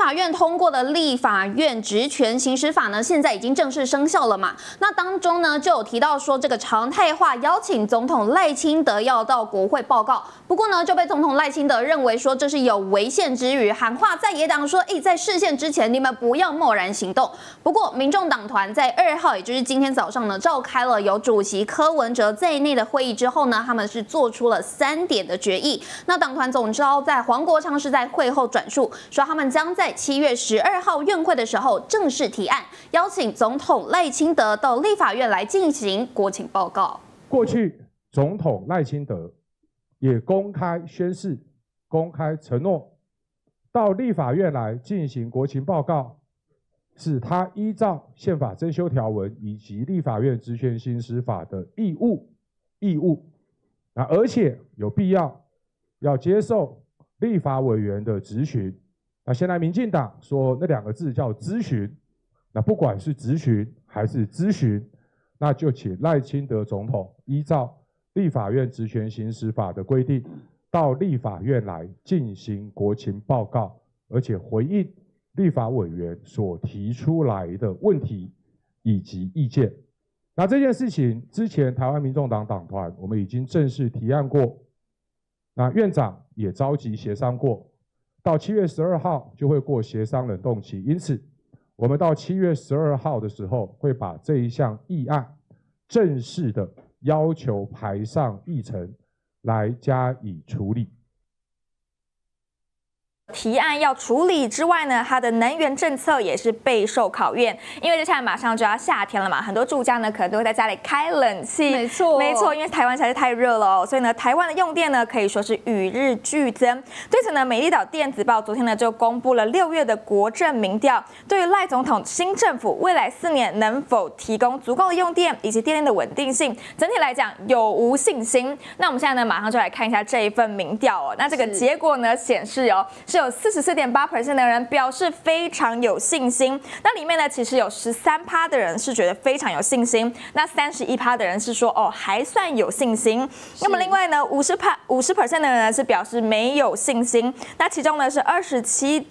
法院通过的立法院职权行使法呢，现在已经正式生效了嘛？那当中呢就有提到说，这个常态化邀请总统赖清德要到国会报告，不过呢就被总统赖清德认为说这是有违宪之余，喊话在野党说，在释宪之前你们不要贸然行动。不过民众党团在2号，也就是今天早上呢，召开了有主席柯文哲在内的会议之后呢，他们是做出了3点的决议。那党团总召在黄国昌是在会后转述说，他们将在7月12号院会的时候正式提案，邀请总统赖清德到立法院来进行国情报告。过去总统赖清德也公开宣誓、公开承诺，到立法院来进行国情报告，是他依照宪法增修条文以及立法院职权行使法的义务。那而且有必要要接受立法委员的质询。那现在民进党说那2个字叫咨询，那不管是质询还是咨询，那就请赖清德总统依照立法院职权行使法的规定，到立法院来进行国情报告，而且回应立法委员所提出来的问题以及意见。那这件事情之前，台湾民众党党团我们已经正式提案过，那院长也召集协商过，到7月12号就会过协商冷冻期，因此我们到7月12号的时候，会把这一项议案正式的要求排上议程，来加以处理。提案要处理之外呢，它的能源政策也是备受考验，因为接下来马上就要夏天了嘛，很多住家呢可能都会在家里开冷气，没错，因为台湾实在是太热了哦，所以呢，台湾的用电呢可以说是与日俱增。对此呢，美丽岛电子报昨天呢就公布了6月的国政民调，对于赖总统新政府未来4年能否提供足够的用电以及电力的稳定性，整体来讲有无信心？那我们现在呢马上就来看一下这一份民调哦，那这个结果呢显示哦是有44.8% 的人表示非常有信心，那里面呢其实有13%的人是觉得非常有信心，那31%的人是说哦还算有信心，那么另外呢50%的人呢是表示没有信心，那其中呢是27%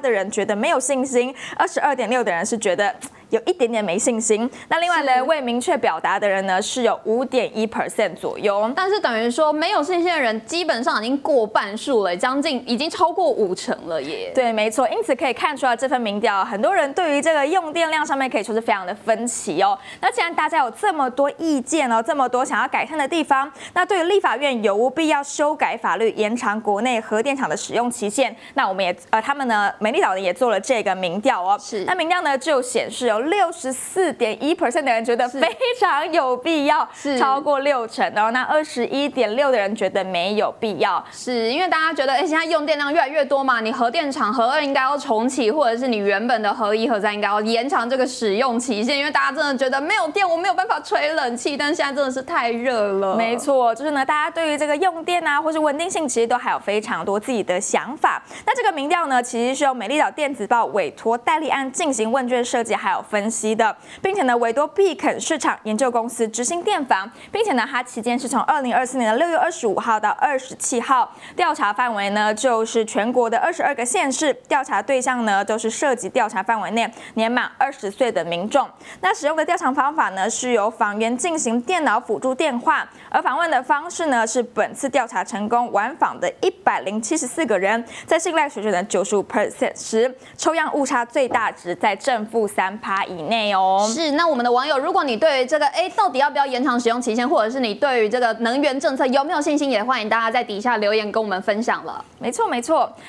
的人觉得没有信心，22.6% 的人是觉得有一点点没信心，那另外呢未明确表达的人呢是有 5.1% 左右，但是等于说没有信心的人基本上已经过半数了，将近已经超过50%了耶。对，没错，因此可以看出来这份民调很多人对于这个用电量上面可以说是非常的分歧哦。那既然大家有这么多意见哦，这么多想要改善的地方，那对于立法院有无必要修改法律延长国内核电厂的使用期限，那我们也他们呢美丽岛也做了这个民调哦，是，那民调呢就显示有64.1% 的人觉得非常有必要，超过60%哦。那21.6%的人觉得没有必要，是因为大家觉得现在用电量越来越多嘛，你核电厂核2应该要重启，或者是你原本的核1、核3应该要延长这个使用期限，因为大家真的觉得没有电我没有办法吹冷气，但现在真的是太热了。没错，就是呢，大家对于这个用电啊，或是稳定性，其实都还有非常多自己的想法。那这个民调呢，其实是由美丽岛电子报委托代理案进行问卷设计，还有分析的，并且呢，委托必肯市场研究公司执行电访，并且呢，它期间是从2024年的6月25号到27号，调查范围呢就是全国的22个县市，调查对象呢都是涉及调查范围内年满20岁的民众。那使用的调查方法呢是由访员进行电脑辅助电话，而访问的方式呢是本次调查成功完访的174个人，在信赖水准的95% 时，抽样误差最大值在正-负3%。以内哦，是。那我们的网友，如果你对于这个到底要不要延长使用期限，或者是你对于这个能源政策有没有信心，也欢迎大家在底下留言跟我们分享了。没错。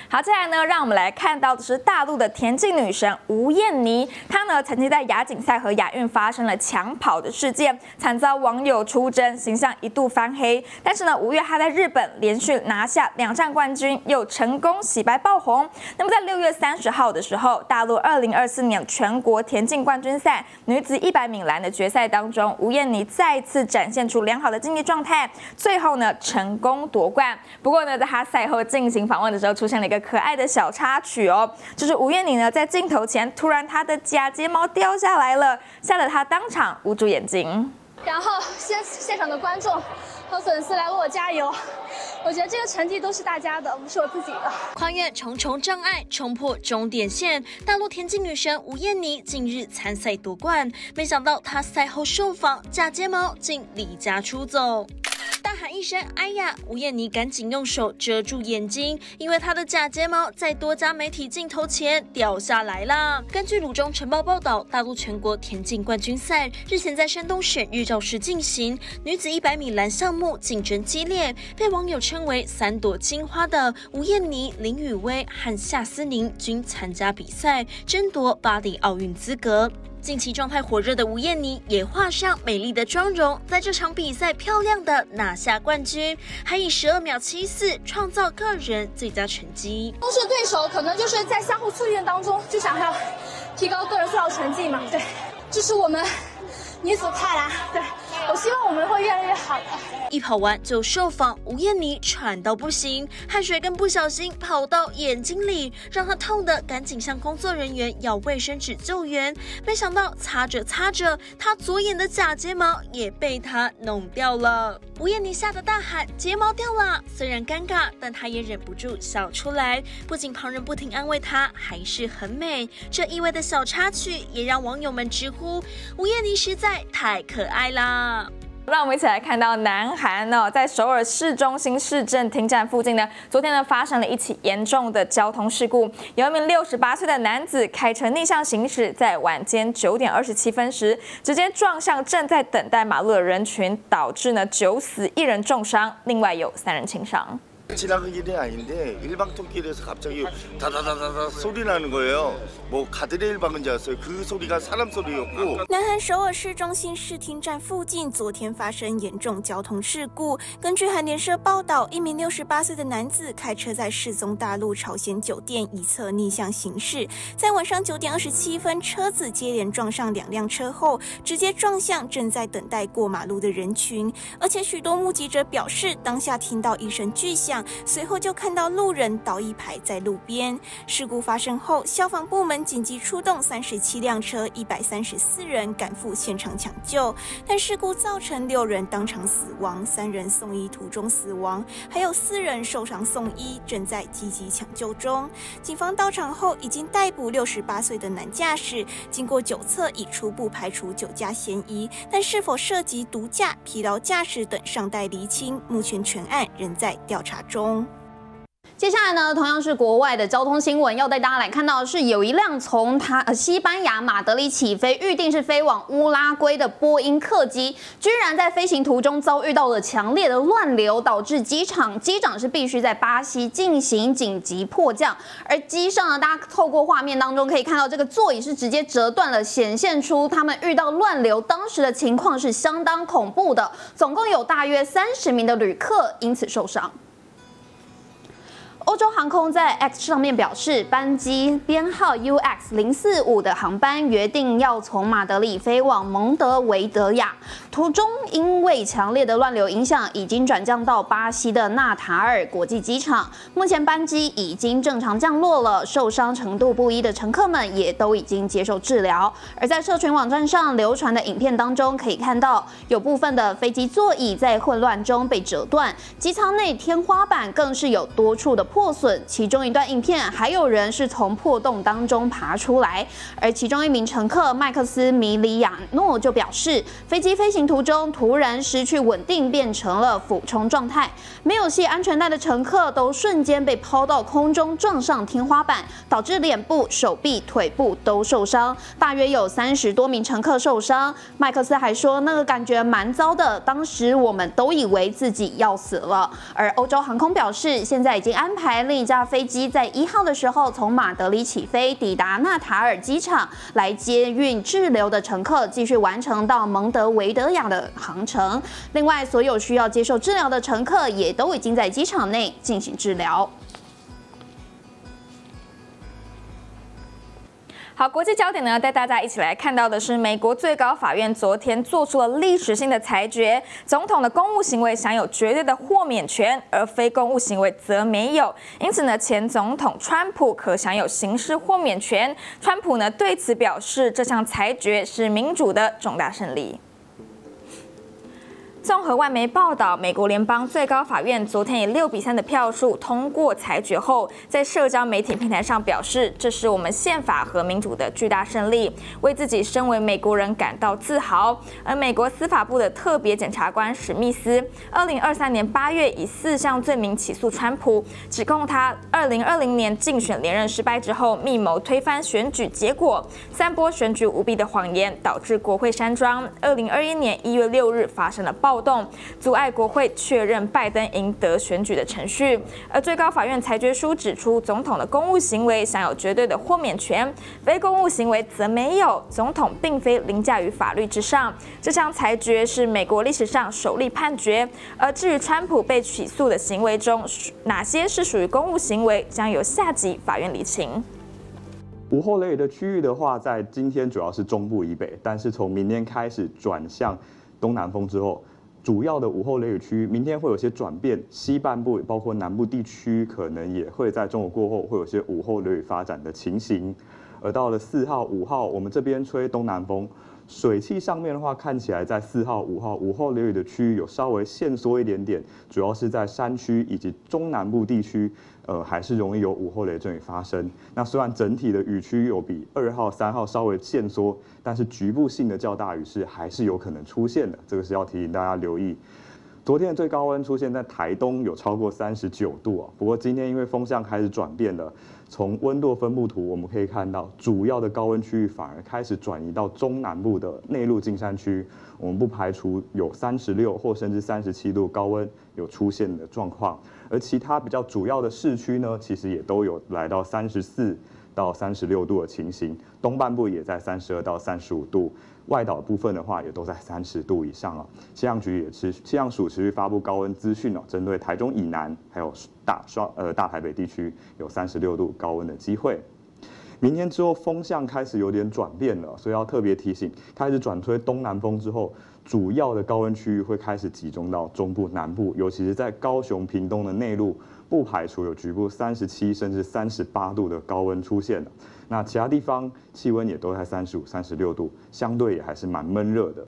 好，接下来呢，让我们来看到的是大陆的田径女神吴艳妮，她呢曾经在亚锦赛和亚运发生了抢跑的事件，惨遭网友出征，形象一度翻黑。但是呢，5月她在日本连续拿下2站冠军，又成功洗白爆红。那么在6月30号的时候，大陆2024年全国田径冠军赛女子100米栏的决赛当中，吴艳妮再次展现出良好的竞技状态，最后呢成功夺冠。不过呢，在她赛后进行访问的时候，出现了一个可爱的小插曲哦，就是吴艳妮呢在镜头前突然她的假睫毛掉下来了，吓得她当场捂住眼睛。然后现场的观众和粉丝来为我加油。我觉得这个成绩都是大家的，不是我自己的。跨越重重障碍，冲破终点线，大陆田径女神吴艳妮近日参赛夺冠，没想到她赛后受访，假睫毛竟离家出走。 大喊一声“哎呀”，吴艳妮赶紧用手遮住眼睛，因为她的假睫毛在多家媒体镜头前掉下来了。根据《鲁中晨报》报道，大陆全国田径冠军赛日前在山东省日照市进行，女子100米栏项目竞争激烈，被网友称为“三朵金花”的吴艳妮、林雨薇和夏思宁均参加比赛，争夺巴黎奥运资格。 近期状态火热的吴艳妮也画上美丽的妆容，在这场比赛漂亮的拿下冠军，还以12秒74创造个人最佳成绩。都是对手，可能就是在相互促进当中，就想要提高个人最好成绩嘛。对，这是我们女子帕拉。对，我希望我们会越来越好的。一跑完就受访，吴艳妮喘到不行，汗水更不小心跑到眼睛里，让她痛得赶紧向工作人员要卫生纸救援。没想到擦着擦着，她左眼的假睫毛也被她弄掉了。吴艳妮吓得大喊：“睫毛掉了！”虽然尴尬，但她也忍不住笑出来。不仅旁人不停安慰她，还是很美。这意外的小插曲也让网友们直呼：“吴艳妮实在太可爱啦！” 让我们一起来看到南韩哦，在首尔市中心市政厅站附近呢，昨天呢发生了一起严重的交通事故。有一名68岁的男子开车逆向行驶，在晚间9点27分时，直接撞向正在等待马路的人群，导致呢9死1人重伤，另外有3人轻伤。 지나간 길이 아닌데 일방통길에서 갑자기 다다다다다 소리 나는 거예요. 뭐 가드레일 박은 줄 알았어요. 그 소리가 사람 소리였고. 南韩首尔市中心市厅站附近昨天发生严重交通事故。根据韩联社报道，一名 68岁的男子开车在世宗大路朝鲜酒店一侧逆向行驶，在晚上9点27分，车子接连撞上2辆车后，直接撞向正在等待过马路的人群。而且许多目击者表示，当下听到一声巨响。 随后就看到路人倒一排在路边。事故发生后，消防部门紧急出动37辆车、134人赶赴现场抢救，但事故造成6人当场死亡，3人送医途中死亡，还有4人受伤送医，正在积极抢救中。警方到场后已经逮捕68岁的男驾驶，经过酒测已初步排除酒驾嫌疑，但是否涉及毒驾、疲劳驾驶等尚待厘清。目前全案仍在调查中。接下来呢，同样是国外的交通新闻，要带大家来看到的是，有一辆从西班牙马德里起飞，预定是飞往乌拉圭的波音客机，居然在飞行途中遭遇到了强烈的乱流，导致机长是必须在巴西进行紧急迫降。而机上呢，大家透过画面当中可以看到，这个座椅是直接折断了，显现出他们遇到乱流当时的情况是相当恐怖的。总共有大约30名的旅客因此受伤。 欧洲航空在 X 上面表示，班机编号 UX045的航班约定要从马德里飞往蒙德维德亚，途中因为强烈的乱流影响，已经转降到巴西的纳塔尔国际机场。目前班机已经正常降落了，受伤程度不一的乘客们也都已经接受治疗。而在社群网站上流传的影片当中，可以看到有部分的飞机座椅在混乱中被折断，机舱内天花板更是有多处的 破损，其中一段影片还有人是从破洞当中爬出来，而其中一名乘客麦克斯米里亚诺就表示，飞机飞行途中突然失去稳定，变成了俯冲状态，没有系安全带的乘客都瞬间被抛到空中，撞上天花板，导致脸部、手臂、腿部都受伤，大约有30多名乘客受伤。麦克斯还说，那个感觉蛮糟的，当时我们都以为自己要死了。而欧洲航空表示，现在已经安排 另一架飞机在1号的时候从马德里起飞，抵达纳塔尔机场，来接运滞留的乘客，继续完成到蒙德维德亚的航程。另外，所有需要接受治疗的乘客也都已经在机场内进行治疗。 好，国际焦点呢，带大家一起来看到的是，美国最高法院昨天做出了历史性的裁决，总统的公务行为享有绝对的豁免权，而非公务行为则没有。因此呢，前总统川普可享有刑事豁免权。川普呢对此表示，这项裁决是民主的重大胜利。综合外媒报道，美国联邦最高法院昨天以6-3的票数通过裁决后，在社交媒体平台上表示：“这是我们宪法和民主的巨大胜利，为自己身为美国人感到自豪。”而美国司法部的特别检察官史密斯，2023年8月以4项罪名起诉川普，指控他2020年竞选连任失败之后，密谋推翻选举结果，散播选举舞弊的谎言，导致国会山庄。2021年1月6日发生了暴动，阻碍国会确认拜登赢得选举的程序。而最高法院裁决书指出，总统的公务行为享有绝对的豁免权，非公务行为则没有。总统并非凌驾于法律之上。这项裁决是美国历史上首例判决。而至于川普被起诉的行为中，哪些是属于公务行为，将由下级法院厘清。 午后雷雨的区域的话，在今天主要是中部以北，但是从明天开始转向东南风之后，主要的午后雷雨区域明天会有些转变，西半部包括南部地区可能也会在中午过后会有些午后雷雨发展的情形。而到了4号、5号，我们这边吹东南风，水汽上面的话看起来在4号、5号午后雷雨的区域有稍微限缩一点点，主要是在山区以及中南部地区。 还是容易有午后雷阵雨发生。那虽然整体的雨区有比2号、3号稍微限缩，但是局部性的较大雨势还是有可能出现的，这个是要提醒大家留意。昨天的最高温出现在台东，有超过39度啊。不过今天因为风向开始转变了，从温度分布图我们可以看到，主要的高温区域反而开始转移到中南部的内陆近山区，我们不排除有36或甚至37度高温有出现的状况。 而其他比较主要的市区呢，其实也都有来到34到36度的情形，东半部也在32到35度，外岛部分的话也都在30度以上啊。气象署持续发布高温资讯哦，针对台中以南还有大台北地区有36度高温的机会。 明天之后风向开始有点转变了，所以要特别提醒，开始转吹东南风之后，主要的高温区域会开始集中到中部、南部，尤其是在高雄、屏东的内陆，不排除有局部37甚至38度的高温出现了。那其他地方气温也都在35、36度，相对也还是蛮闷热的。